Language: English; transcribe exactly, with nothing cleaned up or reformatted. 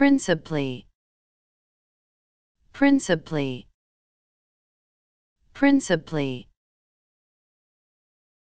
principally, principally, principally.